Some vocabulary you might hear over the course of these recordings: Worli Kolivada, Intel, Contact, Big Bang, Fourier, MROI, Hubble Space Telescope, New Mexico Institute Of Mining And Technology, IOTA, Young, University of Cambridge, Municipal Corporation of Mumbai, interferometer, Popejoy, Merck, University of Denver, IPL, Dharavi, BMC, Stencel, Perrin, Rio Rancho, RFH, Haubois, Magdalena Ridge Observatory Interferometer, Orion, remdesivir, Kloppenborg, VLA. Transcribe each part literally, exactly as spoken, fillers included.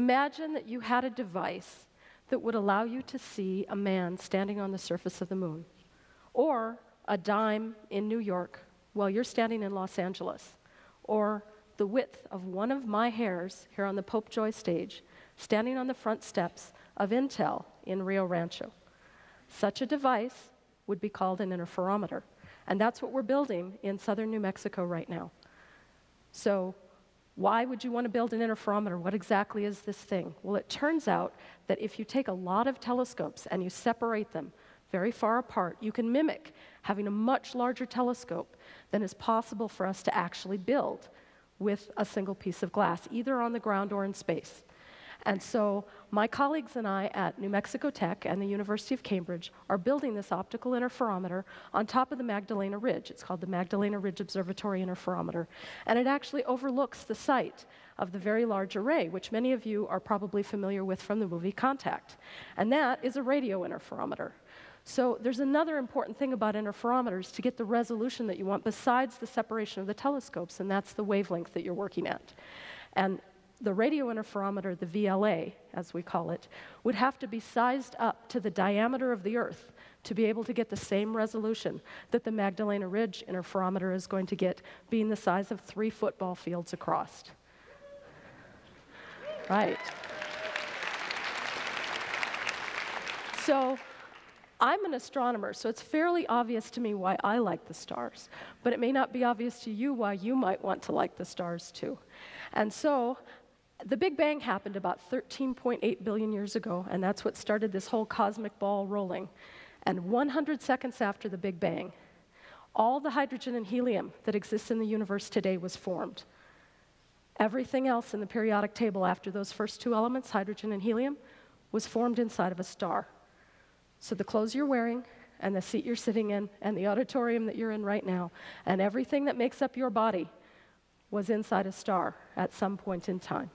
Imagine that you had a device that would allow you to see a man standing on the surface of the moon, or a dime in New York while you're standing in Los Angeles, or the width of one of my hairs here on the Popejoy stage, standing on the front steps of Intel in Rio Rancho. Such a device would be called an interferometer, and that's what we're building in southern New Mexico right now. So why would you want to build an interferometer? What exactly is this thing? Well, it turns out that if you take a lot of telescopes and you separate them very far apart, you can mimic having a much larger telescope than is possible for us to actually build with a single piece of glass, either on the ground or in space. And so my colleagues and I at New Mexico Tech and the University of Cambridge are building this optical interferometer on top of the Magdalena Ridge. It's called the Magdalena Ridge Observatory Interferometer. And it actually overlooks the site of the Very Large Array, which many of you are probably familiar with from the movie Contact. And that is a radio interferometer. So there's another important thing about interferometers to get the resolution that you want besides the separation of the telescopes, and that's the wavelength that you're working at. And the radio interferometer, the V L A, as we call it, would have to be sized up to the diameter of the Earth to be able to get the same resolution that the Magdalena Ridge interferometer is going to get, being the size of three football fields across. Right. So I'm an astronomer, so it's fairly obvious to me why I like the stars, but it may not be obvious to you why you might want to like the stars too. And so the Big Bang happened about thirteen point eight billion years ago, and that's what started this whole cosmic ball rolling. And one hundred seconds after the Big Bang, all the hydrogen and helium that exists in the universe today was formed. Everything else in the periodic table after those first two elements, hydrogen and helium, was formed inside of a star. So the clothes you're wearing, and the seat you're sitting in, and the auditorium that you're in right now, and everything that makes up your body was inside a star at some point in time.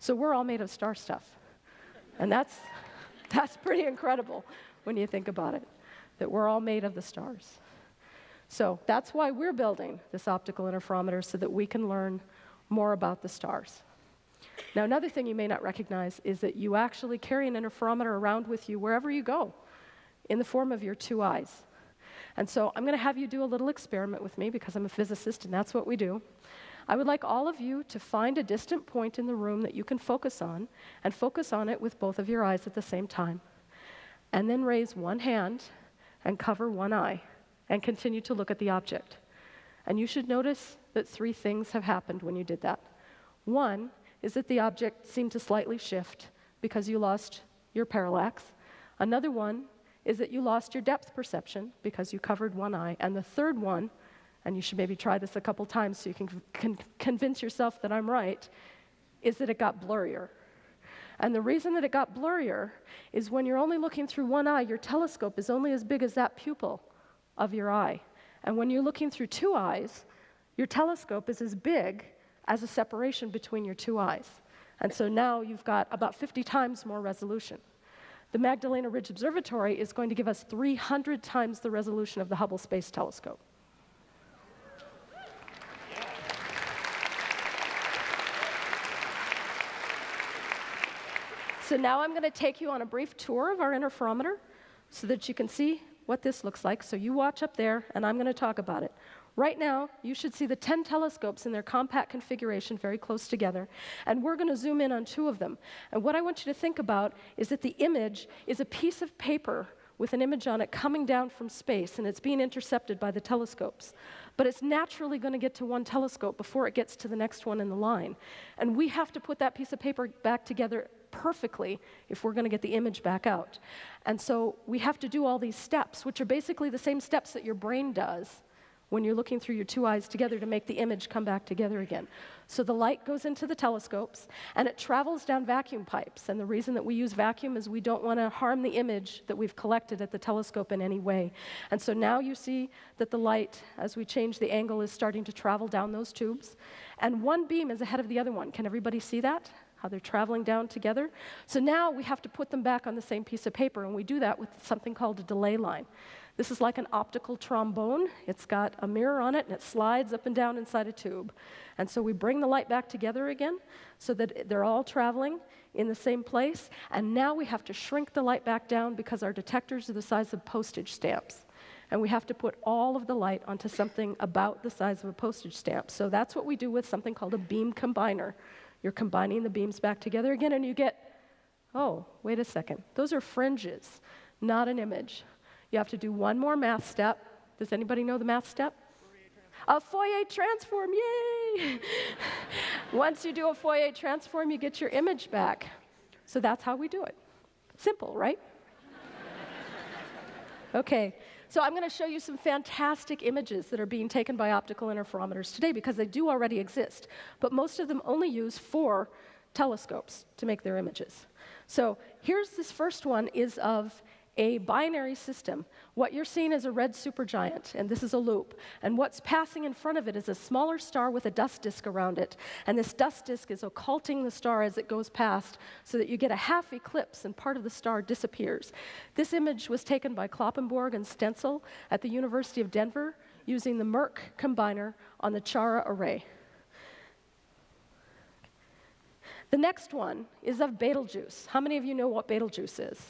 So we're all made of star stuff. And that's, that's pretty incredible when you think about it, that we're all made of the stars. So that's why we're building this optical interferometer, so that we can learn more about the stars. Now, another thing you may not recognize is that you actually carry an interferometer around with you wherever you go in the form of your two eyes. And so I'm going to have you do a little experiment with me, because I'm a physicist and that's what we do. I would like all of you to find a distant point in the room that you can focus on, and focus on it with both of your eyes at the same time. And then raise one hand and cover one eye and continue to look at the object. And you should notice that three things have happened when you did that. One is that the object seemed to slightly shift because you lost your parallax. Another one is that you lost your depth perception because you covered one eye. And the third one, and you should maybe try this a couple times so you can con convince yourself that I'm right, is that it got blurrier. And the reason that it got blurrier is when you're only looking through one eye, your telescope is only as big as that pupil of your eye. And when you're looking through two eyes, your telescope is as big as a separation between your two eyes. And so now you've got about fifty times more resolution. The Magdalena Ridge Observatory is going to give us three hundred times the resolution of the Hubble Space Telescope. So now I'm going to take you on a brief tour of our interferometer so that you can see what this looks like. So you watch up there, and I'm going to talk about it. Right now, you should see the ten telescopes in their compact configuration very close together, and we're going to zoom in on two of them. And what I want you to think about is that the image is a piece of paper with an image on it coming down from space, and it's being intercepted by the telescopes. But it's naturally going to get to one telescope before it gets to the next one in the line. And we have to put that piece of paper back together perfectly if we're going to get the image back out. And so we have to do all these steps, which are basically the same steps that your brain does when you're looking through your two eyes together to make the image come back together again. So the light goes into the telescopes, and it travels down vacuum pipes. And the reason that we use vacuum is we don't want to harm the image that we've collected at the telescope in any way. And so now you see that the light, as we change the angle, is starting to travel down those tubes. And one beam is ahead of the other one. Can everybody see that? how they're traveling down together. So now we have to put them back on the same piece of paper, and we do that with something called a delay line. This is like an optical trombone. It's got a mirror on it, and it slides up and down inside a tube. And so we bring the light back together again so that they're all traveling in the same place. And now we have to shrink the light back down because our detectors are the size of postage stamps. And we have to put all of the light onto something about the size of a postage stamp. So that's what we do with something called a beam combiner. You're combining the beams back together again, and you get, oh, wait a second. Those are fringes, not an image. You have to do one more math step. Does anybody know the math step? A Fourier transform, yay! Once you do a Fourier transform, you get your image back. So that's how we do it. Simple, right? Okay, so I'm going to show you some fantastic images that are being taken by optical interferometers today, because they do already exist, but most of them only use four telescopes to make their images. So here's this first one is of a binary system. What you're seeing is a red supergiant, and this is a loop. And what's passing in front of it is a smaller star with a dust disk around it. And this dust disk is occulting the star as it goes past, so that you get a half eclipse and part of the star disappears. This image was taken by Kloppenborg and Stencel at the University of Denver using the Merck combiner on the Chara Array. The next one is of Betelgeuse. How many of you know what Betelgeuse is?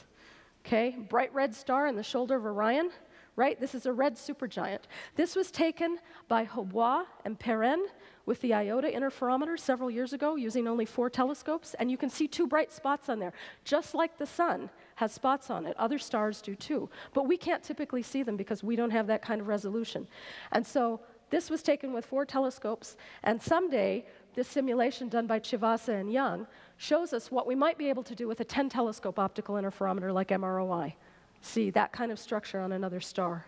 Okay, bright red star in the shoulder of Orion, right? This is a red supergiant. This was taken by Haubois and Perrin with the IOTA interferometer several years ago using only four telescopes, and you can see two bright spots on there. Just like the sun has spots on it, other stars do too. But we can't typically see them because we don't have that kind of resolution. And so this was taken with four telescopes, and someday this simulation done by Chivasa and Young shows us what we might be able to do with a ten telescope optical interferometer like M R O I. See that kind of structure on another star.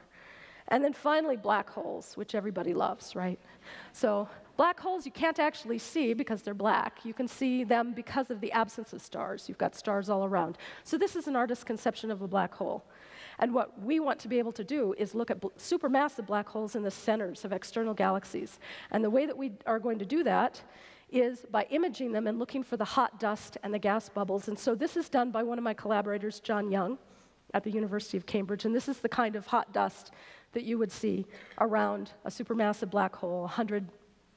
And then finally, black holes, which everybody loves, right? So black holes you can't actually see because they're black. You can see them because of the absence of stars. You've got stars all around. So this is an artist's conception of a black hole. And what we want to be able to do is look at supermassive black holes in the centers of external galaxies. And the way that we are going to do that is by imaging them and looking for the hot dust and the gas bubbles. And so this is done by one of my collaborators, John Young, at the University of Cambridge. And this is the kind of hot dust that you would see around a supermassive black hole, one hundred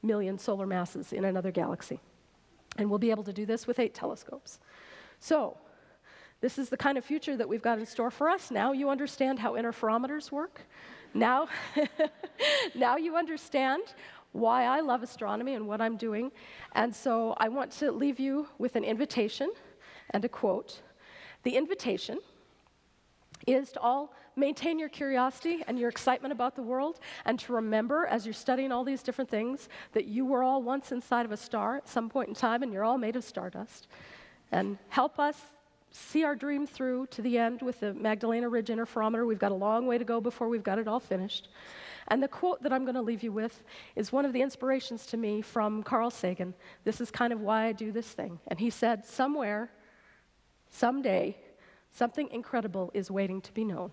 million solar masses in another galaxy. And we'll be able to do this with eight telescopes. So this is the kind of future that we've got in store for us. Now you understand how interferometers work. Now, now you understand why I love astronomy and what I'm doing. And so I want to leave you with an invitation and a quote. The invitation is to all maintain your curiosity and your excitement about the world, and to remember, as you're studying all these different things, that you were all once inside of a star at some point in time, and you're all made of stardust. And help us see our dream through to the end with the Magdalena Ridge interferometer. We've got a long way to go before we've got it all finished. And the quote that I'm going to leave you with is one of the inspirations to me from Carl Sagan. This is kind of why I do this thing. And he said, somewhere, someday, something incredible is waiting to be known.